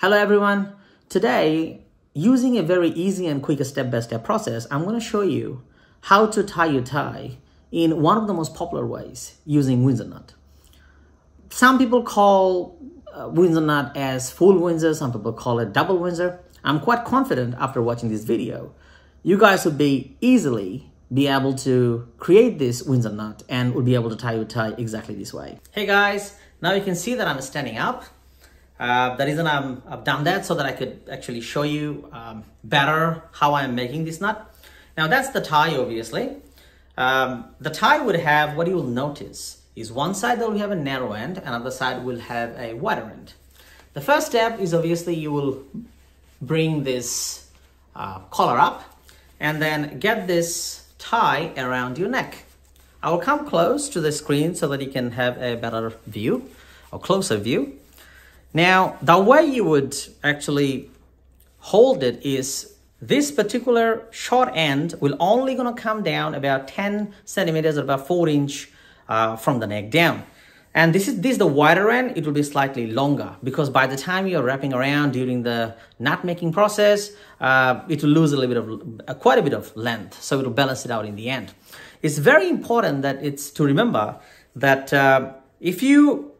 Hello everyone. Today, using a very easy and quick step-by-step process, I'm going to show you how to tie your tie in one of the most popular ways using Windsor knot. Some people call Windsor knot as full Windsor, some people call it double Windsor. I'm quite confident after watching this video, you guys would be easily be able to create this Windsor knot and would be able to tie your tie exactly this way. Hey guys, now you can see that I'm standing up. The reason I've done that so that I could actually show you better how I'm making this knot. Now that's the tie, obviously. The tie would have, what you will notice, is one side that will have a narrow end, another side will have a wider end. The first step is obviously you will bring this collar up and then get this tie around your neck. I will come close to the screen so that you can have a better view or closer view. Now, the way you would actually hold it is this particular short end will only going to come down about 10 centimeters, or about 4 inches from the neck down. And this is the wider end, it will be slightly longer because by the time you're wrapping around during the knot making process, it will lose a little bit of, quite a bit of length. So it will balance it out in the end. It's very important that it's to remember that if you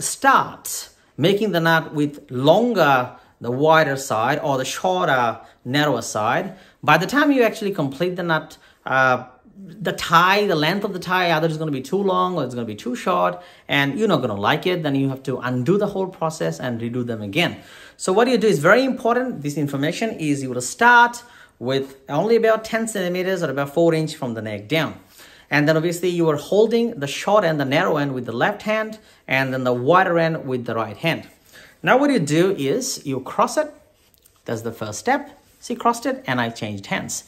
start making the knot with longer, the wider side, or the shorter, narrower side, by the time you actually complete the knot, the tie, the length of the tie either is going to be too long or it's going to be too short, and you're not going to like it, then you have to undo the whole process and redo them again. So what you do is very important, this information is you will start with only about 10 centimeters or about 4 inches from the neck down. And then obviously you are holding the short end, the narrow end with the left hand, and then the wider end with the right hand. Now what you do is you cross it. That's the first step. See, crossed it and I changed hands.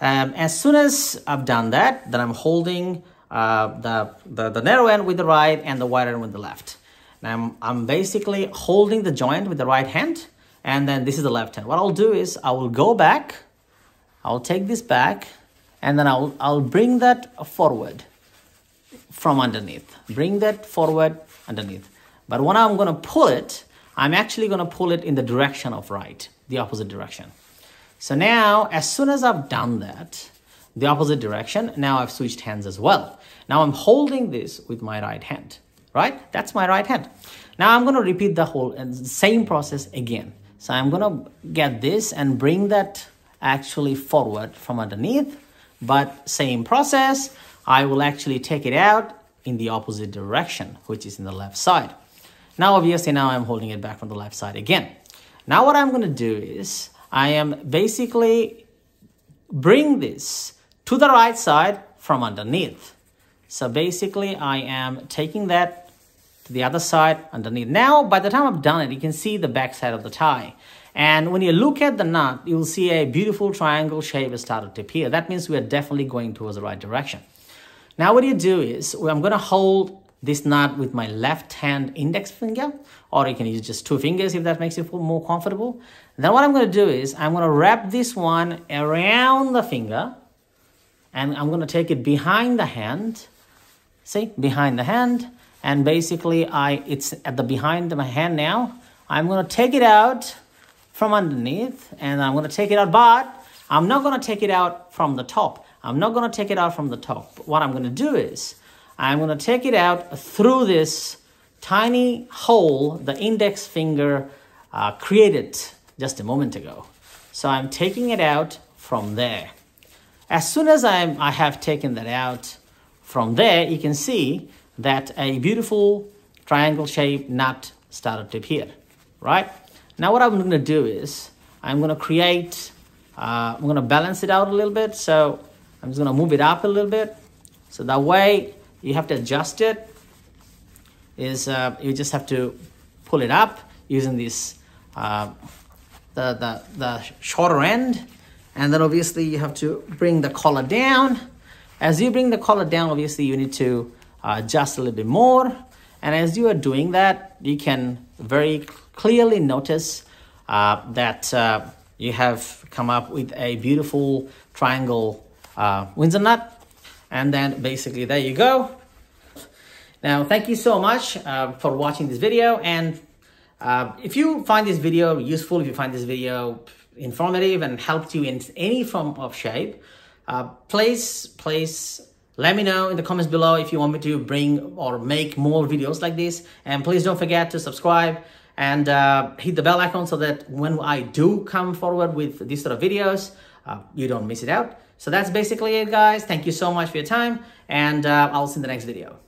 As soon as I've done that, then I'm holding the narrow end with the right and the wider end with the left. Now I'm basically holding the joint with the right hand, and then this is the left hand. What I'll do is I will go back. I'll take this back. And then I'll bring that forward from underneath. Bring that forward underneath. But when I'm going to pull it, I'm actually going to pull it in the direction of right, the opposite direction. So now, as soon as I've done that, the opposite direction, now I've switched hands as well. Now I'm holding this with my right hand, right? That's my right hand. Now I'm going to repeat the whole same process again. So I'm going to get this and bring that actually forward from underneath. But same process, I will actually take it out in the opposite direction, which is in the left side. Now, obviously, now I'm holding it back from the left side again. Now, what I'm going to do is I am basically bring this to the right side from underneath. So basically, I am taking that to the other side underneath. Now, by the time I've done it, you can see the back side of the tie. And when you look at the knot, you'll see a beautiful triangle shape has started to appear. That means we are definitely going towards the right direction. Now what you do is, I'm going to hold this knot with my left hand index finger, or you can use just two fingers if that makes you feel more comfortable. Then what I'm going to do is, I'm going to wrap this one around the finger, and I'm going to take it behind the hand, see, behind the hand, and basically it's at the behind of my hand now. I'm going to take it out from underneath, and I'm going to take it out, but I'm not going to take it out from the top. I'm not going to take it out from the top. What I'm going to do is I'm going to take it out through this tiny hole the index finger created just a moment ago. So I'm taking it out from there. As soon as I have taken that out from there, you can see that a beautiful triangle-shaped knot started to appear, right? Now what I'm going to do is I'm going to create, I'm going to balance it out a little bit. So I'm just going to move it up a little bit. So that way you have to adjust it. You just have to pull it up using this, the shorter end. And then obviously you have to bring the collar down. As you bring the collar down, obviously you need to adjust a little bit more. And as you are doing that, you can very clearly notice that you have come up with a beautiful triangle Windsor knot. And then basically there you go. Now, thank you so much for watching this video. And If you find this video useful, if you find this video informative and helped you in any form of shape, please let me know in the comments below if you want me to bring or make more videos like this. And please don't forget to subscribe and hit the bell icon so that when I do come forward with these sort of videos, you don't miss it out. So that's basically it, guys. Thank you so much for your time, and I'll see you in the next video.